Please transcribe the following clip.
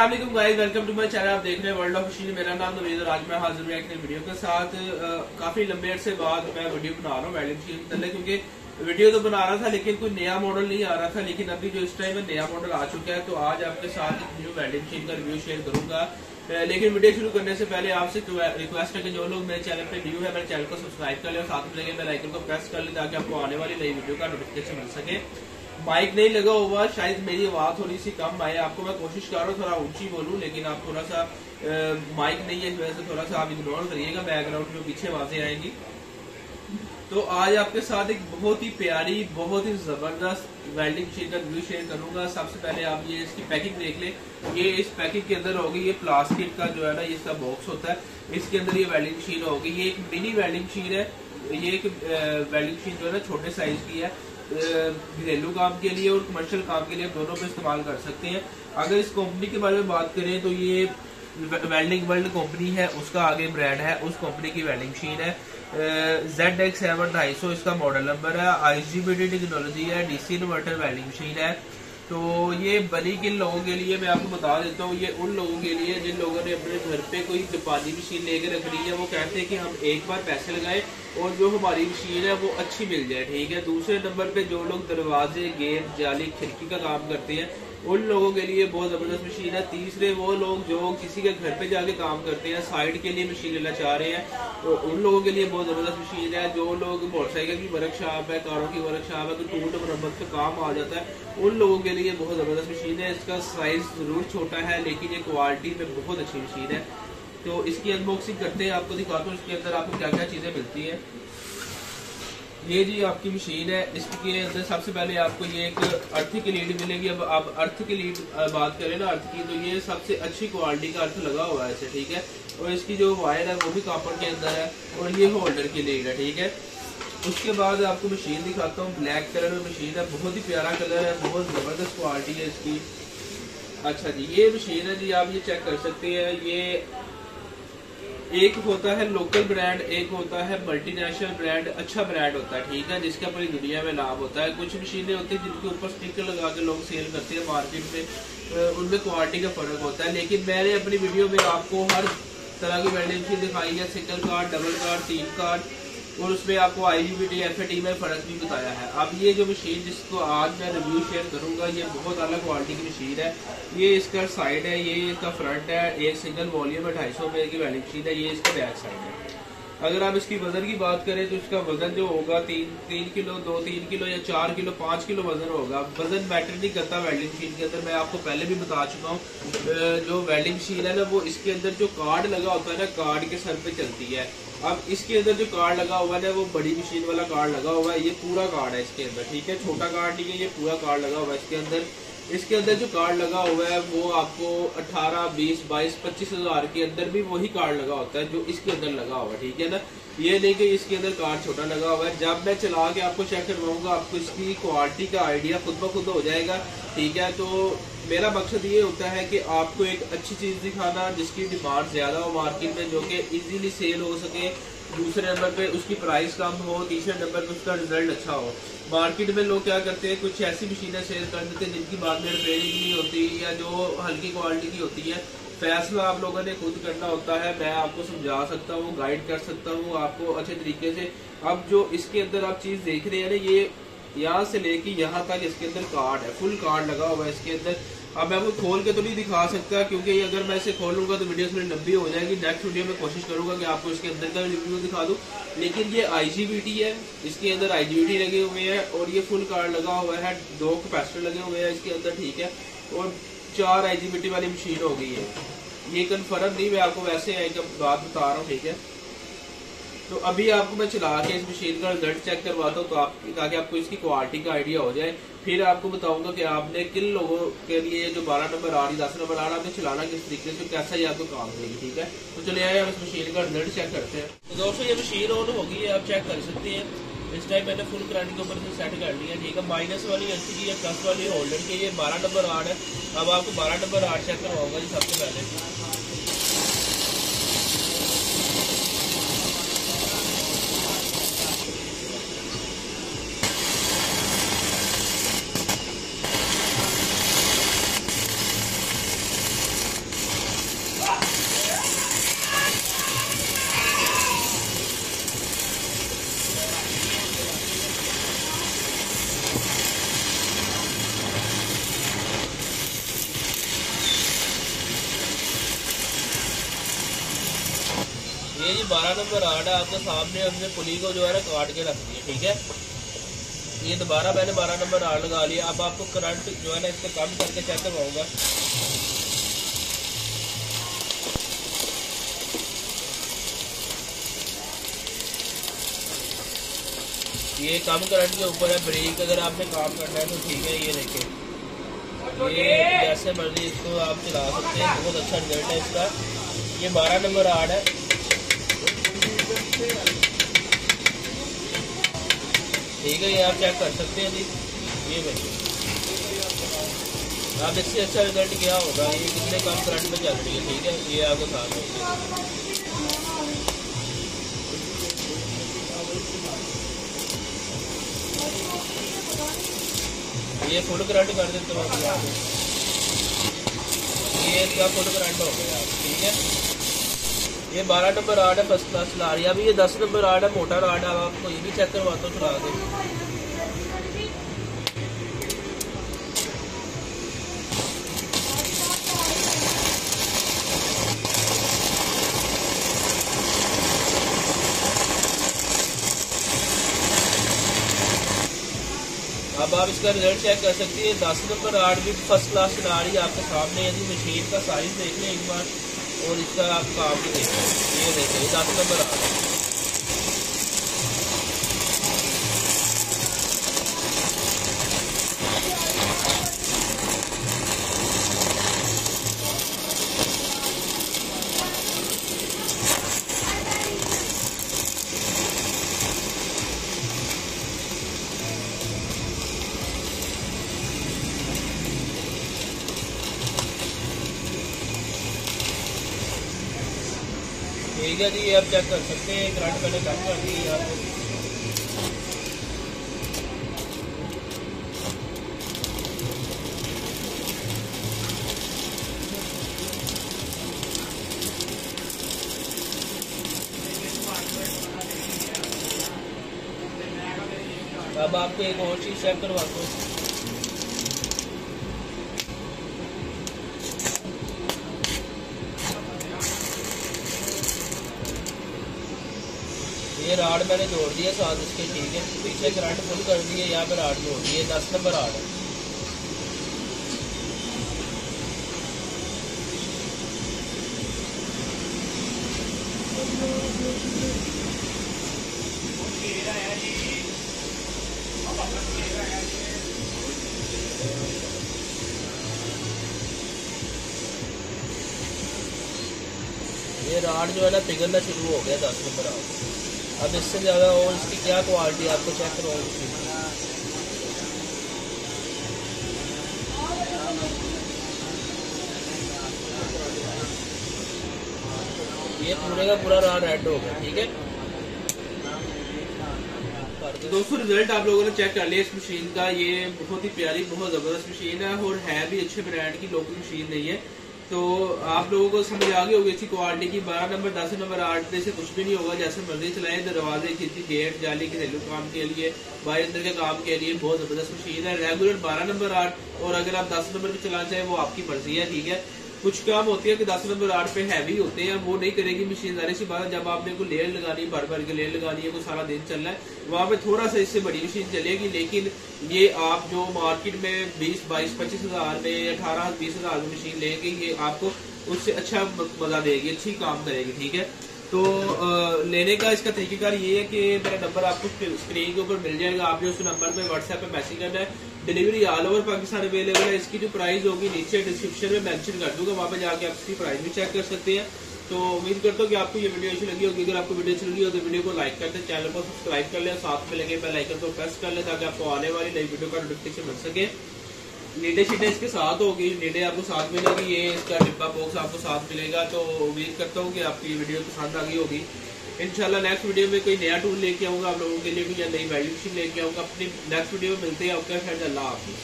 अस्सलाम guys, welcome to my channel. आप देख रहे हैं वर्ल्ड ऑफ मशीन। मेरा नाम नवीद और आज मैं हाजिर हुआ एक नई वीडियो के साथ। काफी लंबे अरसे बाद मैं वीडियो बना रहा हूँ वेल्डिंग मशीन के मतलब, क्योंकि वीडियो तो बना रहा था लेकिन कोई नया मॉडल नहीं आ रहा था, लेकिन अभी जो इस टाइम में नया मॉडल आ चुका है तो आज आपके साथ एक न्यू वेल्डिंग मशीन का रिव्यू शेयर करूंगा। लेकिन वीडियो शुरू करने से पहले आपसे रिक्वेस्ट है कि जो लोग मेरे चैनल पे न्यू है मेरे चैनल को सब्सक्राइब कर ले और साथ में बेल आइकन को प्रेस कर ले ताकि आपको आने वाली नई वीडियो का नोटिफिकेशन मिल सके। माइक नहीं लगा हुआ, शायद मेरी आवाज थोड़ी सी कम आए आपको। मैं कोशिश कर रहा हूँ थोड़ा ऊंची बोलूँ लेकिन आप थोड़ा सा माइक नहीं है इस वजह से थोड़ा सा आप इग्नोर करिएगा, बैकग्राउंड में पीछे आवाजें आएंगी। तो आज आपके साथ एक बहुत ही प्यारी बहुत ही जबरदस्त वेल्डिंग मशीन का रिव्यू शेयर करूंगा। सबसे पहले आप ये इसकी पैकिंग देख लें। ये इस पैकिंग के अंदर होगी, ये प्लास्टिक का जो है ना इसका बॉक्स होता है, इसके अंदर ये वेल्डिंग मशीन होगी। ये एक मिनी वेल्डिंग मशीन है, ये एक वेल्डिंग मशीन जो है ना छोटे साइज की है, घरेलू काम के लिए और कमर्शियल काम के लिए दोनों में इस्तेमाल कर सकते हैं। अगर इस कंपनी के बारे में बात करें तो ये वेल्डिंग वर्ल्ड कंपनी है, उसका आगे ब्रांड है, उस कंपनी की वेल्डिंग मशीन है। JZX7250 इसका मॉडल नंबर है, IGBT टेक्नोलॉजी है, DC इन्वर्टर वेल्डिंग मशीन है। तो ये बनी किन लोगों के लिए मैं आपको बता देता हूँ, ये उन लोगों के लिए जिन लोगों ने अपने घर पे कोई जापानी मशीन लेके रखनी है। वो कहते हैं कि हम एक बार पैसे लगाएं और जो हमारी मशीन है वो अच्छी मिल जाए, ठीक है। दूसरे नंबर पे जो लोग दरवाजे गेट जाली खिड़की का काम करते हैं उन लोगों के लिए बहुत ज़बरदस्त मशीन है। तीसरे वो लोग जो किसी के घर पे जाके काम करते हैं साइड के लिए मशीन लेना चाह रहे हैं तो उन लोगों के लिए बहुत ज़बरदस्त मशीन है। जो लोग मोटरसाइकिल की वर्कशॉप है, कारों की वर्कशॉप है, तो टूट मरम्मत का काम आ जाता है, उन लोगों के लिए बहुत ज़बरदस्त मशीन है। इसका साइज़ ज़रूर छोटा है लेकिन ये क्वालिटी में बहुत अच्छी मशीन है। तो इसकी अनबॉक्सिंग करते हैं, आपको दिखाता हूँ इसके अंदर आपको क्या क्या चीज़ें मिलती हैं। ये जी आपकी मशीन है, इसके अंदर सबसे पहले आपको ये एक अर्थ की लीड मिलेगी। अब आप अर्थ की लीड बात करें ना अर्थ की, तो ये सबसे अच्छी क्वालिटी का अर्थ लगा हुआ है इसे, ठीक है। और इसकी जो वायर है वो भी कॉपर के अंदर है और ये होल्डर की लीड है, ठीक है। उसके बाद आपको मशीन दिखाता हूँ, ब्लैक कलर में मशीन है, बहुत ही प्यारा कलर है, बहुत ज़बरदस्त क्वालिटी है इसकी। अच्छा जी, ये मशीन है जी, आप ये चेक कर सकते हैं। ये एक होता है लोकल ब्रांड, एक होता है मल्टीनेशनल ब्रांड, अच्छा ब्रांड होता है, ठीक है, जिसका पूरी दुनिया में नाम होता है। कुछ मशीनें होती हैं जिनके ऊपर स्टिकर लगा के लोग सेल करते हैं मार्केट में, उनमें क्वालिटी का फर्क होता है। लेकिन मैंने अपनी वीडियो में आपको हर तरह की वेल्डिंग मशीन दिखाई है, सिंगल कार्ड, डबल कार्ड, तीन कार्ड, और उसमें आपको IGBT FAT में फ़र्क भी बताया है। अब ये जो मशीन जिसको आज मैं रिव्यू शेयर करूँगा ये बहुत अलग क्वालिटी की मशीन है। ये इसका साइड है, ये इसका फ्रंट है, एक सिंगल वॉल्यूम है, 250 रुपये की वेल्डिंग मशीन है। ये इसका बैक साइड है। अगर आप इसकी वज़न की बात करें तो इसका वज़न जो होगा 3 किलो, 2-3 किलो या 4 किलो, 5 किलो वज़न होगा। वज़न मैटर नहीं करता वेल्डिंग मशीन के अंदर, मैं आपको पहले भी बता चुका हूँ। जो वेल्डिंग मशीन है ना वो इसके अंदर जो कार्ड लगा होता है ना कार्ड के सर पे चलती है। अब इसके अंदर जो कार्ड लगा हुआ है ना वो बड़ी मशीन वाला कार्ड लगा हुआ है, ये पूरा कार्ड है इसके अंदर, ठीक है, छोटा कार्ड नहीं है, ये पूरा कार्ड लगा हुआ है इसके अंदर। इसके अंदर जो कार्ड लगा हुआ है वो आपको 18, 20, 22, 25,000 के अंदर भी वही कार्ड लगा होता है जो इसके अंदर लगा हुआ है, ठीक है ना। ये नहीं कि इसके अंदर कार्ड छोटा लगा हुआ है। जब मैं चला के आपको चेक करवाऊंगा आपको इसकी क्वालिटी का आइडिया खुद ब खुद हो जाएगा, ठीक है। तो मेरा मकसद ये होता है कि आपको एक अच्छी चीज़ दिखाना जिसकी डिमांड ज़्यादा हो मार्केट में, जो कि ईजिली सेल हो सके, दूसरे नंबर पे उसकी प्राइस कम हो, तीसरे नंबर पे उसका रिजल्ट अच्छा हो। मार्केट में लोग क्या करते हैं, कुछ ऐसी मशीनें सेल कर देते हैं जिनकी बाद में रिपेयरिंग नहीं होती या जो हल्की क्वालिटी की होती है। फैसला आप लोगों ने खुद करना होता है, मैं आपको समझा सकता हूँ, गाइड कर सकता हूँ आपको अच्छे तरीके से। अब जो इसके अंदर आप चीज़ देख रहे हैं ना, ये यहाँ से लेके यहाँ तक इसके अंदर कार्ड है, फुल कार्ड लगा हुआ है इसके अंदर। अब मैं वो खोल के तो नहीं दिखा सकता क्योंकि अगर मैं इसे खोलूंगा तो वीडियो थोड़ी लंबी हो जाएगी। नेक्स्ट वीडियो में कोशिश करूंगा कि आपको इसके अंदर का रिव्यू दिखा दूं। लेकिन ये IGBT है, इसके अंदर IGBT लगे हुए हैं और ये फुल कार्ड लगा हुआ है, 2 कैपेसिटर लगे हुए हैं इसके अंदर, ठीक है, और 4 IGBT वाली मशीन हो गई है। ये कन्फर्म नहीं, मैं आपको वैसे बात बता रहा हूँ, ठीक है। तो अभी आपको मैं चला के इस मशीन का रिजल्ट चेक करवाता हूँ तो आप ताकि आपको इसकी क्वालिटी का आइडिया हो जाए। फिर आपको बताऊंगा कि आपने किन लोगों के लिए जो 12 नंबर 8 10 नंबर 8 आपने चलाना किस तरीके से, कैसा ये आपको काम देगी, ठीक है। तो चलिए आइए इस मशीन का रिजल्ट चेक करते हैं। तो दोस्तों ये मशीन ऑन हो गई है, आप चेक कर सकते हैं। इस टाइम मैंने फुल करंट के ऊपर सेट कर लिया, ठीक है। माइनस वाली एल सी डी है, प्लस वाली होल्डर की, ये 12 नंबर 8 है। अब आपको 12 नंबर 8 चेक करवाऊंगा जी। सबसे पहले है जी 12 नंबर आर्ट है आपके सामने। हमने पुली को जो है ना काट के रख दिया, ठीक है। ये दोबारा मैंने 12 नंबर आर्ट लगा लिया। अब आपको करंट जो है ना इससे कम करके चेक करवाऊंगा। ये कम करंट के ऊपर है ब्रेक, अगर आपने काम करना है तो ठीक है। ये देखिए, ये जैसे मर्जी इसको आप चला सकते हैं, बहुत अच्छा रिजल्ट है इसका। ये 12 नंबर आर्ट है। ठीक है, ये आप चेक कर सकते हैं जी। ये देखिए, आप इससे अच्छा रिजल्ट क्या होगा, ये कितने कम करंट में चल रही है, ठीक है। ये आपको सामने ये फुल करंट कर देते हो आप, ये इसका फुल करंट हो गया आप, ठीक है। ये 12 नंबर आर्ट है, फर्स्ट क्लास चला रही है। अभी ये 10 नंबर आर्ट है, मोटा आर्ट है। आपको ये भी चेक करवाता हूँ, चला दो। अब आप इसका रिजल्ट चेक कर सकती है। 10 नंबर आर्ट भी फर्स्ट क्लास चला रही है आपके सामने। यदि मशीन का साइज देख लें एक बार और इसका आप काम भी देख लें। ये देखिए 10 नंबर आर्ट। ठीक है जी, ये आप चेक कर सकते हैं, करंट मैंने कम कर दी है आपको। अब आपको एक और चीज चेक करवाता हूँ। ये राड मैंने जोड़ दिया साथ इसके, ठीक है। पीछे करंट फुल कर दिए, यहाँ पर राड जोड़ दिए। 10 नंबर राड है। ये राड जो है ना पिघलना शुरू हो गया 10 नंबर राड। अब इससे ज़्यादा और इसकी क्या क्वालिटी आपको चेक करवाऊँ। ये पूरे का पूरा राड रेड हो गया, ठीक है। दोस्तों, रिजल्ट आप लोगों ने चेक कर लिया इस मशीन का। ये बहुत ही प्यारी, बहुत ज़बरदस्त मशीन है और है भी अच्छे ब्रांड की, लोकल मशीन नहीं है। तो आप लोगों को समझ आ गई होगी इसकी क्वालिटी की। 12 नंबर 10 नंबर आर्ट से कुछ भी नहीं होगा, जैसे मर्जी चलाएं। दरवाजे, खिड़की, गेट, जाली, घरेलू काम के लिए, बाहर अंदर के काम के लिए बहुत जबरदस्त मशीन है। रेगुलर 12 नंबर आर्ट, और अगर आप 10 नंबर पे चलाना चाहें वो आपकी मर्जी है, ठीक है। कुछ काम होते हैं कि 10 नंबर आर्ट पे हैवी होते हैं, वो नहीं करेगी मशीन। जारी सी बात, जब आपने को लेयर लगानी है, बार बार के लेयर लगानी है, कोई सारा दिन चलना है, वहाँ पे थोड़ा सा इससे बड़ी मशीन चलेगी। लेकिन ये आप जो मार्केट में 20-22-25 हज़ार में या 18-20 हज़ार में मशीन लेंगे, ये आपको उससे अच्छा मजा देगी, अच्छी काम करेगी, ठीक है। तो लेने का इसका तरीकेकार ये है कि मेरा नंबर आपको स्क्रीन के ऊपर मिल जाएगा। आपने उस नंबर पे व्हाट्सएप पे मैसेज करना है। Delivery all over Pakistan available है। इसकी जो प्राइस होगी नीचे डिस्क्रिप्शन में मेंशन कर दूंगा, वहाँ पे जाके आप इसकी प्राइस भी चेक कर सकते हैं। तो उम्मीद करता हूँ कि आपको ये वीडियो अच्छी लगी होगी। अगर आपको वीडियो अच्छी लगी हो तो वीडियो को लाइक कर दें, चैनल को सब्सक्राइब कर लें, साथ में लगे बेल आइकन को प्रेस कर लें, ताकि आपको आने वाली नई वीडियो का नोटिफिकेशन मिल सके। नीडे शीडे इसके साथ होगी, नीडे आपको साथ मिलेगी, ये इसका डिब्बा बॉक्स आपको साथ मिलेगा। तो उम्मीद करता हूँ कि आपकी वीडियो पसंद आ गई होगी। इंशाल्लाह नेक्स्ट वीडियो में कोई नया टूल लेके आऊँगा आप लोगों के लिए, भी या नई वैल्यूशन लेके आऊँगा अपनी नेक्स्ट वीडियो में। मिलते हैं आपका, शायद अल्लाह हाफिज़।